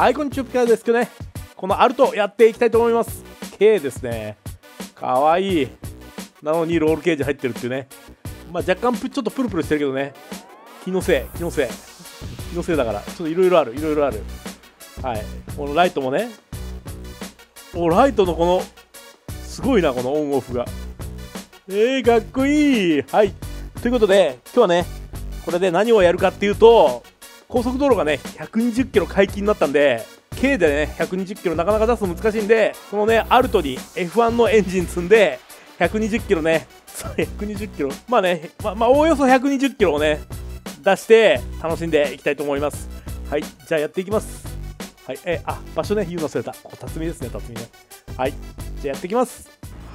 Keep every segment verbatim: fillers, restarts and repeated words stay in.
アイコンチューブからですけどね、このアルトやっていきたいと思います。 K ですね、かわいい。なのにロールケージ入ってるっていうね。まあ若干ちょっとプルプルしてるけどね、気のせい気のせい気のせいだから、ちょっといろいろあるいろいろある。はい、このライトもね、おライトのこのすごいな、このオンオフがえー、かっこいい。はい、ということで今日はね、これで何をやるかっていうと、高速道路がねひゃくにじゅっキロ解禁になったんで、 K でねひゃくにじゅっキロなかなか出すの難しいんで、このねアルトに エフワン のエンジン積んでひゃくにじゅっキロね、ひゃくにじゅっキロ、まあね、ま、まあおおよそひゃくにじゅっキロをね出して楽しんでいきたいと思います。はい、じゃあやっていきます。はい、えー、あ、場所ね言うの忘れた、ここ辰巳ですね、辰巳ね。はい、じゃあやっていきます。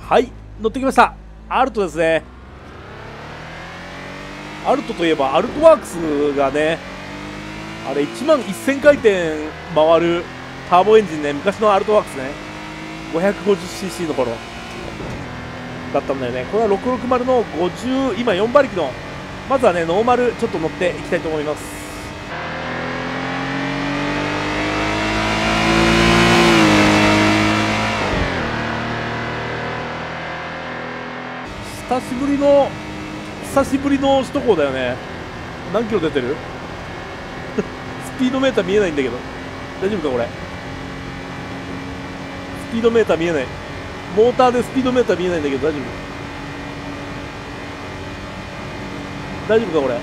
はい、乗ってきました、アルトですね。アルトといえばアルトワークスがね、あれいちまんせんかいてん回るターボエンジンね、昔のアルトワークスね ごひゃくごじゅっシーシー の頃だったんだよね。これはろくろくまるのごじゅう、今よんばりきの、まずはねノーマルちょっと乗っていきたいと思います。久しぶりの久しぶりの首都高だよね。何キロ出てるスピードメーター見えないんだけど大丈夫かこれ。スピードメーター見えない、モーターでスピードメーター見えないんだけど大丈夫大丈夫かこれ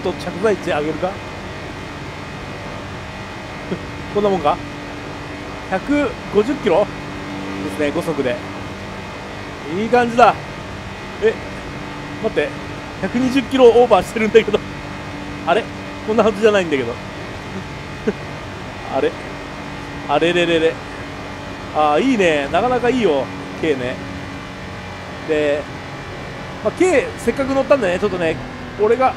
ちょっと着座位置上げるかこんなもんか。ひゃくごじゅっキロですね、ごそくでいい感じだ。え、待って、ひゃくにじゅっキロオーバーしてるんだけどあれこんなはずじゃないんだけどあれあれれれれ、あーいいね、なかなかいいよ K ね。で、まあ、K せっかく乗ったんでね、ちょっとね俺が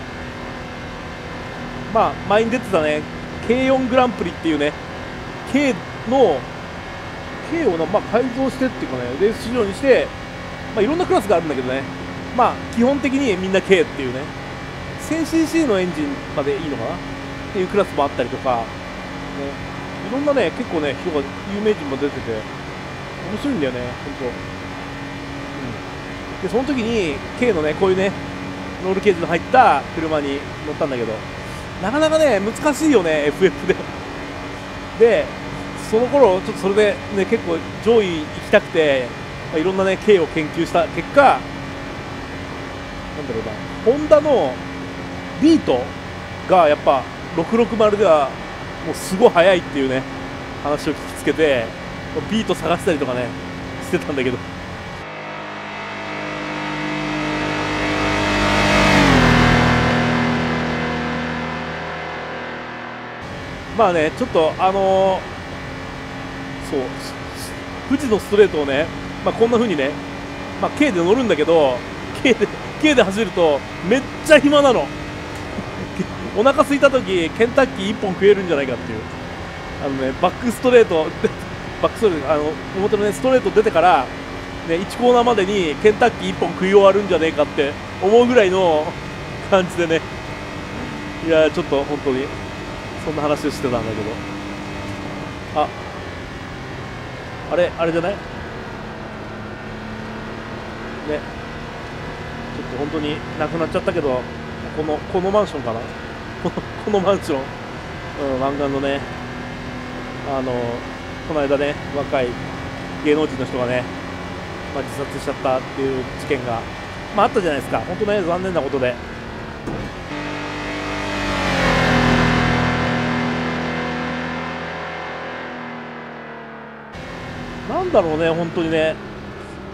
まあ前に出てたね ケーよん グランプリっていうね K の K を、まあ、改造してっていうかねレース市場にして、まあ、いろんなクラスがあるんだけどね、まあ基本的にみんな K っていうね せんシーシー のエンジンまでいいのかなっていうクラスもあったりとか、ね、いろんなね結構ね人が有名人も出てて面白いんだよね本当、うん、でその時に K のねこういうねロールケージの入った車に乗ったんだけど、なかなかね難しいよね エフエフ ででその頃ちょっとそれで、ね、結構上位行きたくて、まあ、いろんなね K を研究した結果、なんだろうな、ホンダのビートがやっぱろくろくまるではもうすごい速いっていうね話を聞きつけて、ビート探したりとかねしてたんだけど。まあね、ちょっとあのー、そう富士のストレートをね、まあ、こんな風にね、まあ、K で乗るんだけど K で, K で走るとめっちゃ暇なのお腹空いた時ケンタッキーいっぽん食えるんじゃないかっていう、あの、ね、バックストレートバックストレートあの表の、ね、ストレート出てから、ね、いちコーナーまでにケンタッキーいっぽん食い終わるんじゃねえかって思うぐらいの感じでね、いやちょっと本当にそんな話をしてたんだけど、ああれあれじゃないね、ちょっと本当になくなっちゃったけど、このこのマンションかなこのマンション、うん、湾岸のね、あのこの間ね若い芸能人の人がね、まあ、自殺しちゃったっていう事件が、まあ、あったじゃないですか。本当ね残念なことで、なんだろうね本当にね、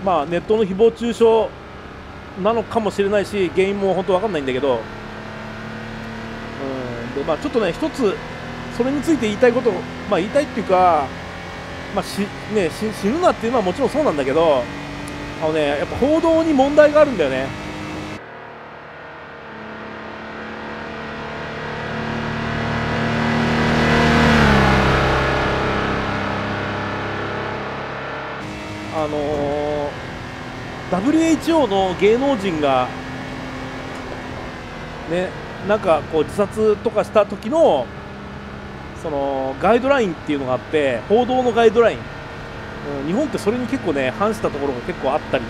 まあネットの誹謗中傷なのかもしれないし原因も本当わかんないんだけど、うんでまあちょっとね一つそれについて言いたいこと、まあ言いたいっていうか、まあしねし死ぬなっていうのはもちろんそうなんだけど、あのねやっぱ報道に問題があるんだよね。ダブリューエイチオー の芸能人がね、なんかこう自殺とかした時のそのガイドラインっていうのがあって、報道のガイドライン、うん、日本ってそれに結構ね反したところが結構あったり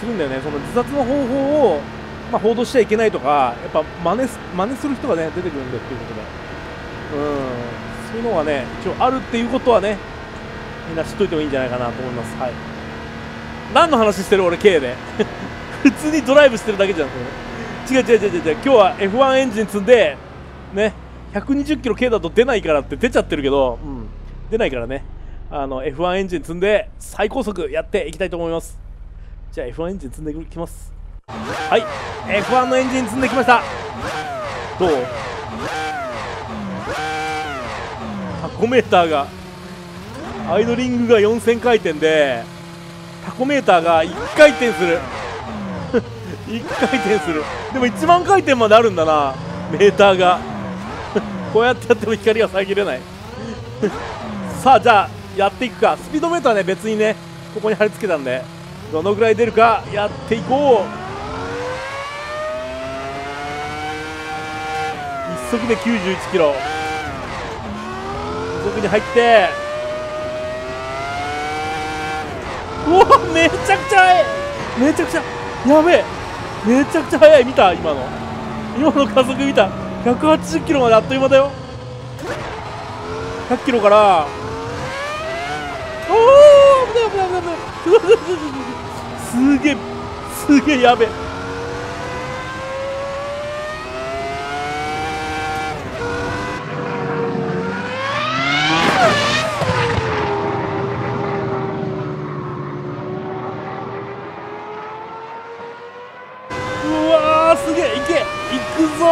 するんだよね。その自殺の方法を、まあ、報道しちゃいけないとか、やっぱ真似す、真似する人がね出てくるんだよっていうことで、うん、そういうのがね一応あるっていうことはね、みんな知っといてもいいんじゃないかなと思います。はい、何の話してる俺 K で普通にドライブしてるだけじゃんこれ。違う違う違う違う、今日は エフワン エンジン積んでね、ひゃくにじゅっキロ K だと出ないからって出ちゃってるけど、うん、出ないからね、あの エフワン エンジン積んで最高速やっていきたいと思います。じゃあ エフワン エンジン積んできます。はい、 エフワン のエンジン積んできました。どう、タコメーターがアイドリングがよんせんかいてんでタコメーターがいっかいてんするいっかいてんする。でもいちまんかいてんまであるんだな、メーターがこうやってやっても光が遮れないさあじゃあやっていくか。スピードメーターね別にねここに貼り付けたんで、どのぐらい出るかやっていこう。いっそくできゅうじゅういちキロ、にそくに入って、うわめちゃくちゃ速い、めちゃくちゃやべえ、めちゃくちゃ速い。見た今の今の加速見た、ひゃくはちじゅっキロまであっという間だよ。ひゃっキロから、おお危ない危ない危ない危ないすげえすげえやべえ。うわーすげえ、いけいくぞ。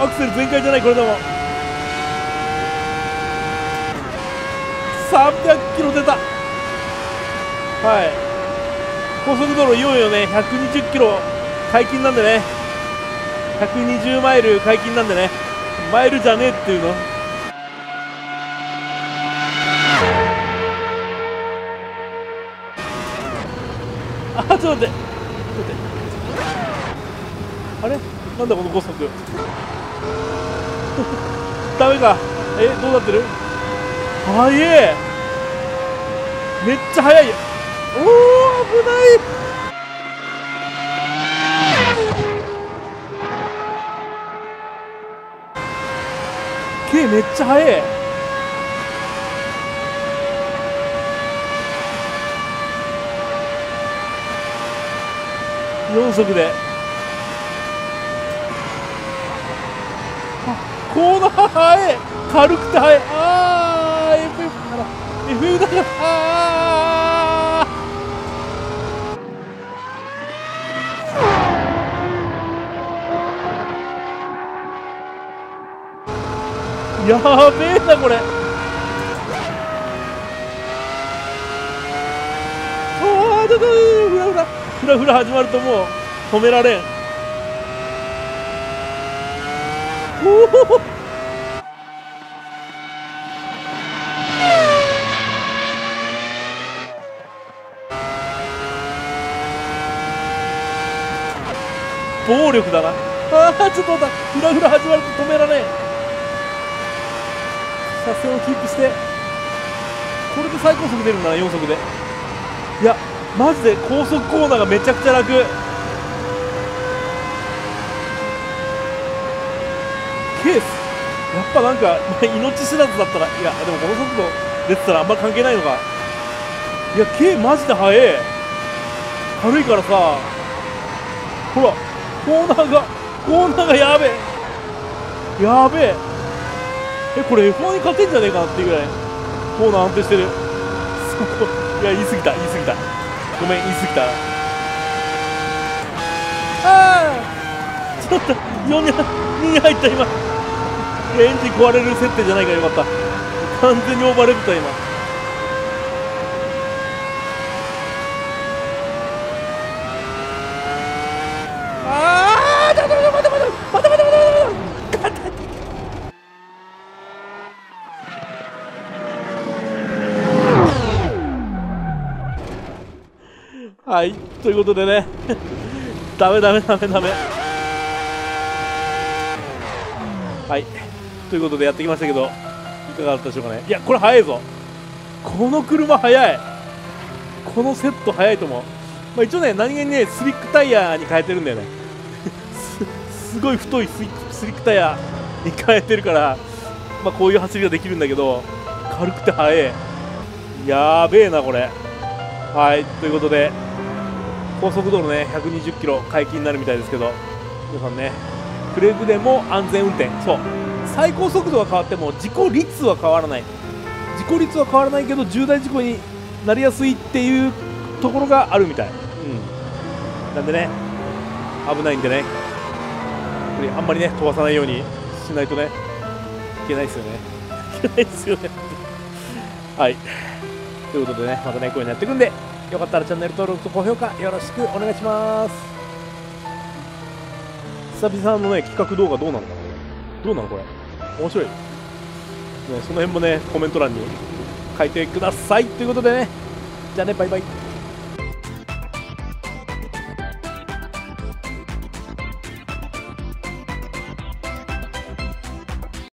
アクセル全開じゃないこれでも。さんびゃくキロ出た。はい、高速道路いよいよねひゃくにじゅっキロ解禁なんでね、ひゃくにじゅうマイル解禁なんでね、マイルじゃねえっていうの。あちょっと待って、ちょっと待って、あれなんだこのごそくダメか。えどうなってる、速え、めっちゃ速いよ。おー危ない。K めっちゃ速え、よんそくで、あこの速え、軽くて速え、あーエフエフ だよ。あーやべえなこれ。ああちょっとフラフラフラフラ始まるともう止められん。おお暴力だな。ああちょっと待った、フラフラ始まると止められん。車線をキープして、これで最高速出るんだなよんそくで。いやマジで高速コーナーがめちゃくちゃ楽。ケースやっぱなんか命知らずだったら、いやでもこの速度出てたらあんまり関係ないのか。いや K マジで速え、軽いからさ、ほらコーナーが、コーナーがやべえやべえ。えこれ エフワン に勝てんじゃねえかなっていうぐらいコーナー安定してるいや言い過ぎた言い過ぎた、ごめん言い過ぎた。あーちょっとよんに入った今エンジン壊れる設定じゃないからよかった、完全にオーバーレブた今。はい。ということでねダメダメダメダメ。はいということでやってきましたけど、いかがだったでしょうかね。いやこれ速いぞ、この車速い、このセット速いと思う。まあ、一応ね何気にねスリックタイヤに変えてるんだよねす, すごい太いスリックタイヤに変えてるから、まあ、こういう走りができるんだけど、軽くて速い、やーべえなこれ。はいということで高速道路ねひゃくにじゅっキロ解禁になるみたいですけど、皆さんねくれぐれも安全運転。そう最高速度が変わっても事故率は変わらない、事故率は変わらないけど重大事故になりやすいっていうところがあるみたい、うん、なんでね危ないんでね、あんまりね飛ばさないようにしないとねいけないですよねいけないですよねはいということでね、またねこういうのやっていくんで、よかったらチャンネル登録と高評価よろしくお願いします。久々のね企画動画どうなのかな、どうなのこれ面白い、ね、その辺もねコメント欄に書いてくださいということでね、じゃあねバイバイ。